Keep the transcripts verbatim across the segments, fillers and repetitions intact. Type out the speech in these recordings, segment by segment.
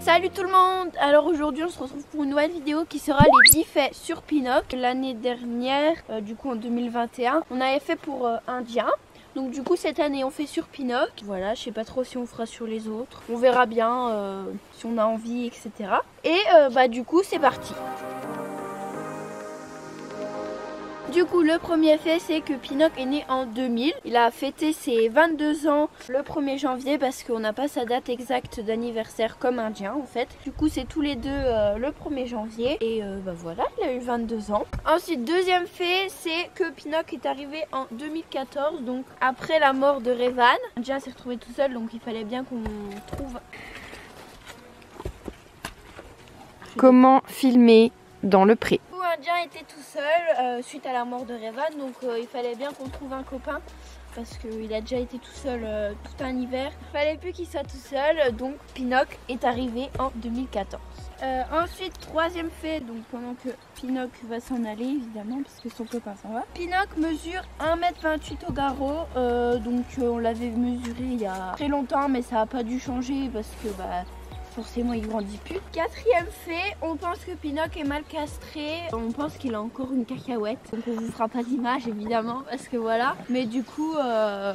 Salut tout le monde! Alors aujourd'hui on se retrouve pour une nouvelle vidéo qui sera les dix faits sur Pinocchio. L'année dernière, euh, du coup en deux mille vingt et un, on avait fait pour euh, Indien. Donc du coup cette année on fait sur Pinocchio. Voilà, je sais pas trop si on fera sur les autres. On verra bien euh, si on a envie, et cetera. Et euh, bah du coup c'est parti! Du coup le premier fait c'est que Pinocchio est né en deux mille. Il a fêté ses vingt-deux ans le premier janvier parce qu'on n'a pas sa date exacte d'anniversaire comme Indien en fait. Du coup c'est tous les deux euh, le premier janvier et euh, bah voilà, il a eu vingt-deux ans. Ensuite deuxième fait c'est que Pinocchio est arrivé en deux mille quatorze, donc après la mort de Revan. Indien s'est retrouvé tout seul donc il fallait bien qu'on trouve comment filmer dans le pré. Indien était tout seul euh, suite à la mort de Revan, donc euh, il fallait bien qu'on trouve un copain parce qu'il a déjà été tout seul euh, tout un hiver. Il fallait plus qu'il soit tout seul, donc Pinocchio est arrivé en deux mille quatorze. Euh, ensuite, troisième fait, donc pendant que Pinocchio va s'en aller évidemment parce que son copain s'en va. Pinocchio mesure un mètre vingt-huit au garrot, euh, donc euh, on l'avait mesuré il y a très longtemps mais ça n'a pas dû changer parce que bah forcément il grandit plus. Quatrième fait, on pense que Pinocchio est mal castré. On pense qu'il a encore une cacahuète. Donc on vous fera pas d'image évidemment parce que voilà. Mais du coup euh,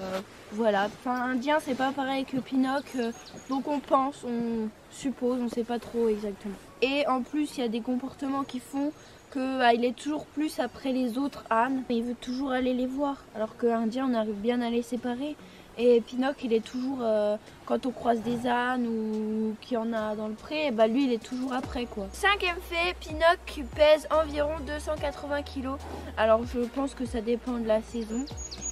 voilà. Enfin Indien c'est pas pareil que Pinocchio. Donc on pense, on suppose, on sait pas trop exactement. Et en plus il y a des comportements qui font que ah, il est toujours plus après les autres ânes. Il veut toujours aller les voir. Alors que Indien on arrive bien à les séparer. Et Pinocchio il est toujours, euh, quand on croise des ânes ou qu'il y en a dans le pré, et bah lui il est toujours après quoi. Cinquième fait, Pinocchio pèse environ deux cent quatre-vingts kilos. Alors je pense que ça dépend de la saison.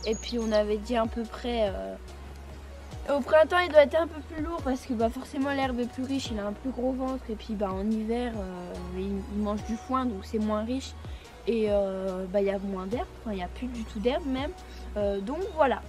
Et puis on avait dit à peu près, euh... au printemps il doit être un peu plus lourd parce que bah, forcément l'herbe est plus riche, il a un plus gros ventre. Et puis bah, en hiver euh, il, il mange du foin donc c'est moins riche. Et euh, bah, il y a moins d'herbe, enfin il n'y a plus du tout d'herbe même. Euh, donc voilà.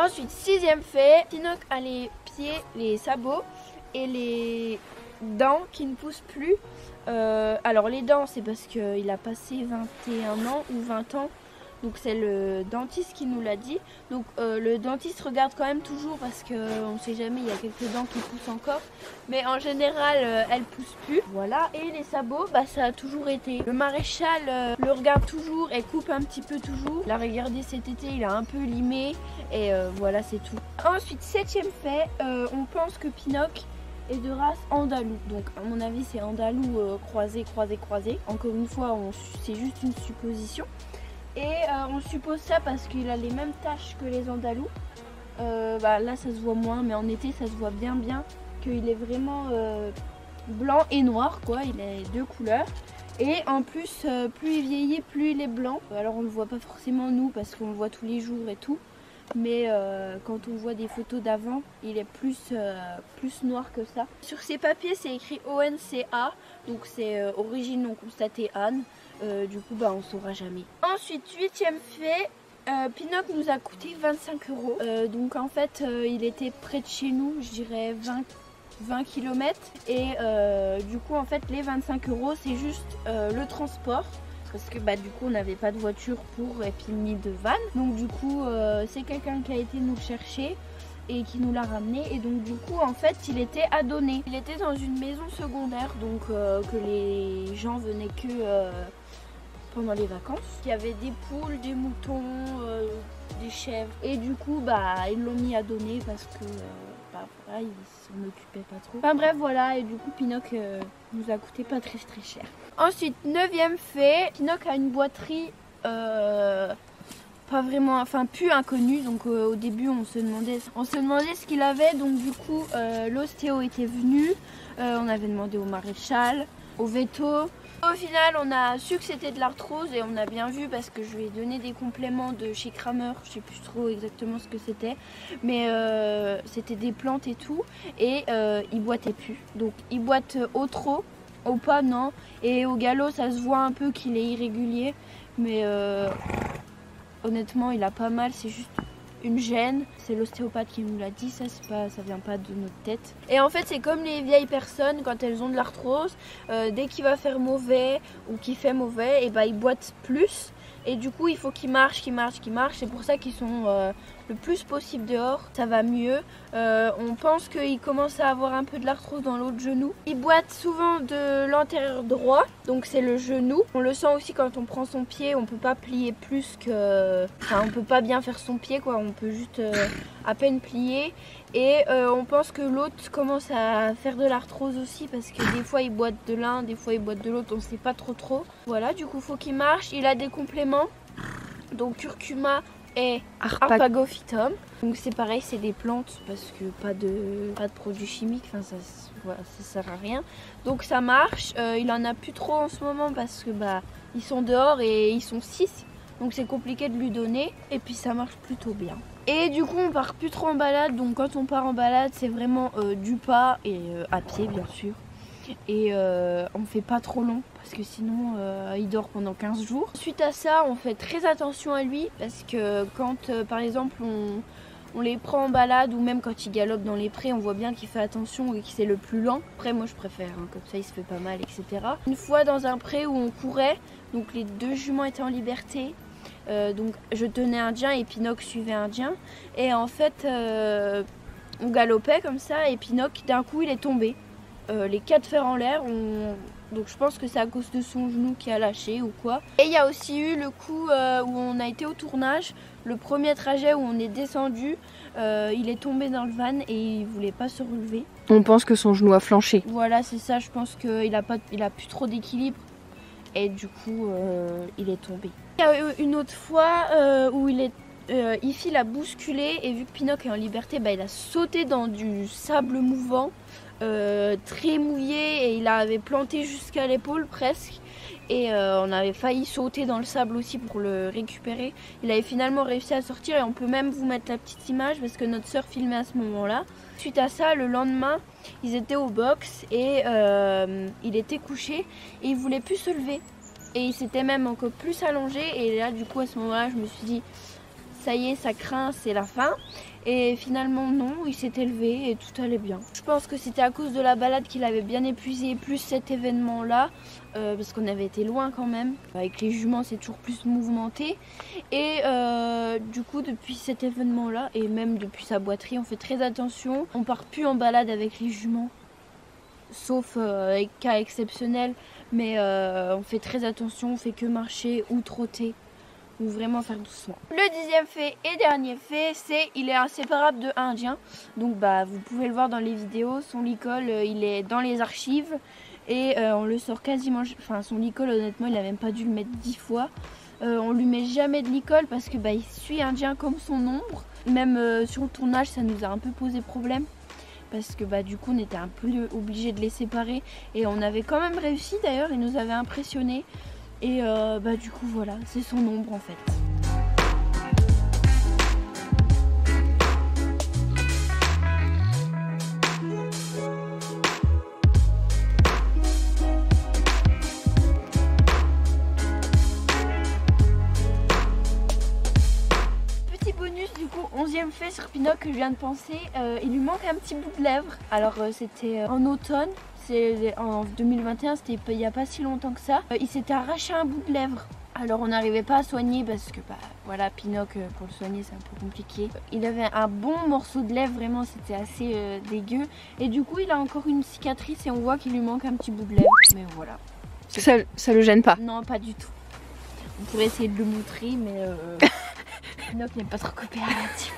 Ensuite, sixième fait, Pinocchio a les pieds, les sabots et les dents qui ne poussent plus. Euh, alors les dents, c'est parce qu'il a passé vingt et un ans ou vingt ans. Donc c'est le dentiste qui nous l'a dit. Donc euh, le dentiste regarde quand même toujours parce qu'on ne sait jamais, il y a quelques dents qui poussent encore. Mais en général, euh, elles ne poussent plus. Voilà, et les sabots, bah, ça a toujours été. Le maréchal euh, le regarde toujours et coupe un petit peu toujours. Il a regardé cet été, il a un peu limé et euh, voilà, c'est tout. Ensuite, septième fait, euh, on pense que Pinocchio et de race andalou, donc à mon avis c'est andalou euh, croisé, croisé, croisé. Encore une fois, c'est juste une supposition. Et euh, on suppose ça parce qu'il a les mêmes taches que les andalous. Euh, bah, là ça se voit moins, mais en été ça se voit bien bien qu'il est vraiment euh, blanc et noir quoi, il a deux couleurs. Et en plus euh, plus il vieillit plus il est blanc. Alors on le voit pas forcément nous parce qu'on le voit tous les jours et tout. Mais euh, quand on voit des photos d'avant, il est plus, euh, plus noir que ça. Sur ces papiers, c'est écrit O N C A, donc c'est euh, origine non constatée âne. Euh, du coup, bah, on saura jamais. Ensuite, huitième fait, euh, Pinocchio nous a coûté vingt-cinq euros. Euh, donc en fait, euh, il était près de chez nous, je dirais vingt kilomètres. Et euh, du coup, en fait, les vingt-cinq euros, c'est juste euh, le transport. Parce que bah, du coup on n'avait pas de voiture pour et puis ni de van. Donc du coup euh, c'est quelqu'un qui a été nous chercher et qui nous l'a ramené. Et donc du coup en fait il était à donner. Il était dans une maison secondaire donc euh, que les gens venaient que euh, pendant les vacances. Il y avait des poules, des moutons, euh, des chèvres. Et du coup bah ils l'ont mis à donner parce que euh, bah, voilà, ils s'en occupaient pas trop. Enfin bref voilà, et du coup Pinocchio euh, nous a coûté pas très très cher. Ensuite, neuvième fait, Pinocchio a une boiterie euh, pas vraiment, enfin plus inconnue. Donc euh, au début on se demandait, on se demandait ce qu'il avait. Donc du coup euh, l'ostéo était venu, euh, on avait demandé au maréchal, au veto. Au final on a su que c'était de l'arthrose et on a bien vu parce que je lui ai donné des compléments de chez Kramer. Je sais plus trop exactement ce que c'était. Mais euh, c'était des plantes et tout. Et euh, il boitait plus. Donc il boite au trop. ou pas, non. Et au galop, ça se voit un peu qu'il est irrégulier, mais euh, honnêtement, il a pas mal, c'est juste une gêne. C'est l'ostéopathe qui nous l'a dit, ça c'est pas, ça vient pas de notre tête. Et en fait, c'est comme les vieilles personnes quand elles ont de l'arthrose, euh, dès qu'il va faire mauvais ou qu'il fait mauvais, et bah, ils boitent plus. Et du coup, il faut qu'ils marchent, qu'ils marchent, qu'ils marchent. C'est pour ça qu'ils sont euh, le plus possible dehors. Ça va mieux. Euh, on pense qu'ils commencent à avoir un peu de l'arthrose dans l'autre genou. Ils boitent souvent de l'antérieur droit, donc c'est le genou. On le sent aussi quand on prend son pied. On peut pas plier plus que... Enfin, on peut pas bien faire son pied, quoi. On peut juste euh, à peine plier. Et euh, on pense que l'autre commence à faire de l'arthrose aussi, parce que des fois il boite de l'un, des fois il boite de l'autre, on sait pas trop trop. Voilà, du coup faut qu'il marche. Il a des compléments, donc curcuma et Arpag arpagophytum. Donc c'est pareil, c'est des plantes, parce que pas de, pas de produits chimiques, enfin ça, voilà, ça sert à rien. Donc ça marche, euh, il en a plus trop en ce moment parce que bah ils sont dehors et ils sont six. Donc c'est compliqué de lui donner, et puis ça marche plutôt bien. Et du coup on part plus trop en balade, donc quand on part en balade c'est vraiment euh, du pas et euh, à pied bien sûr. Et euh, on fait pas trop long parce que sinon euh, il dort pendant quinze jours. Suite à ça on fait très attention à lui, parce que quand euh, par exemple on... on les prend en balade, ou même quand il galope dans les prés, on voit bien qu'il fait attention et que c'est le plus lent. Après moi je préfère, hein, comme ça il se fait pas mal, et cetera. Une fois dans un pré où on courait, donc les deux juments étaient en liberté. Euh, donc je tenais Indien et Pinocchio suivait Indien, et en fait euh, on galopait comme ça et Pinocchio d'un coup il est tombé, euh, les quatre fers en l'air, on... donc je pense que c'est à cause de son genou qui a lâché ou quoi. Et il y a aussi eu le coup euh, où on a été au tournage, le premier trajet où on est descendu, euh, il est tombé dans le van et il voulait pas se relever. On pense que son genou a flanché. Voilà c'est ça, je pense qu'il a, pas... il a plus trop d'équilibre. Et du coup, euh, il est tombé. Il y a eu une autre fois euh, où il est, euh, Ify l'a bousculé, et vu que Pinocchio est en liberté, bah, il a sauté dans du sable mouvant, euh, très mouillé, et il avait planté jusqu'à l'épaule presque. Et euh, on avait failli sauter dans le sable aussi pour le récupérer. Il avait finalement réussi à sortir, et on peut même vous mettre la petite image parce que notre sœur filmait à ce moment-là. Suite à ça, le lendemain, ils étaient au box et euh, il était couché et il voulait plus se lever. Et il s'était même encore plus allongé, et là du coup à ce moment-là je me suis dit ça y est, ça craint, c'est la fin. Et finalement non, il s'est élevé et tout allait bien. Je pense que c'était à cause de la balade qu'il avait bien épuisé, plus cet événement là, euh, parce qu'on avait été loin quand même. Avec les juments c'est toujours plus mouvementé. Et euh, du coup depuis cet événement là, et même depuis sa boiterie, on fait très attention. On part plus en balade avec les juments, sauf euh, cas exceptionnels. Mais euh, on fait très attention, on fait que marcher ou trotter, ou vraiment faire doucement. Le dixième fait et dernier fait, c'est il est inséparable de Indien. Donc bah vous pouvez le voir dans les vidéos, son licol euh, il est dans les archives et euh, on le sort quasiment, enfin son licol honnêtement il a même pas dû le mettre dix fois. Euh, on lui met jamais de licol parce que bah il suit Indien comme son ombre. Même euh, sur le tournage ça nous a un peu posé problème, parce que bah du coup on était un peu obligé de les séparer, et on avait quand même réussi d'ailleurs, il nous avait impressionné. Et euh, bah du coup voilà, c'est son ombre en fait. Petit bonus du coup, onzième fait sur Pinocchio que je viens de penser, euh, il lui manque un petit bout de lèvres. Alors euh, c'était en automne. En deux mille vingt et un, c'était il n'y a pas si longtemps que ça. Il s'était arraché un bout de lèvre. Alors on n'arrivait pas à soigner parce que bah voilà, Pinocchio pour le soigner c'est un peu compliqué. Il avait un bon morceau de lèvre, vraiment c'était assez euh, dégueu. Et du coup il a encore une cicatrice et on voit qu'il lui manque un petit bout de lèvre. Mais voilà. Ça, ça le gêne pas? Non, pas du tout. On pourrait essayer de le montrer mais euh... Pinocchio n'aime pas trop coopératif.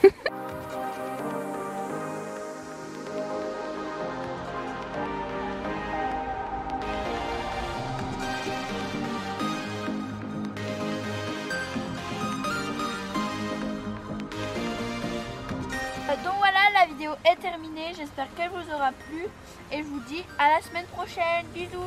Est terminée, j'espère qu'elle vous aura plu et je vous dis à la semaine prochaine, bisous.